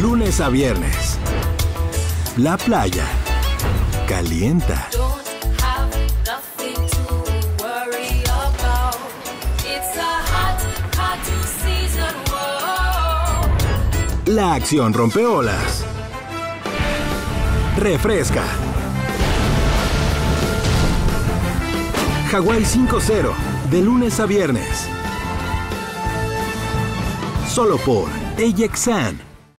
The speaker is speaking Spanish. lunes a viernes. La playa calienta. La acción rompeolas refresca. Hawaii 5-0, de lunes a viernes. Solo por AXAN.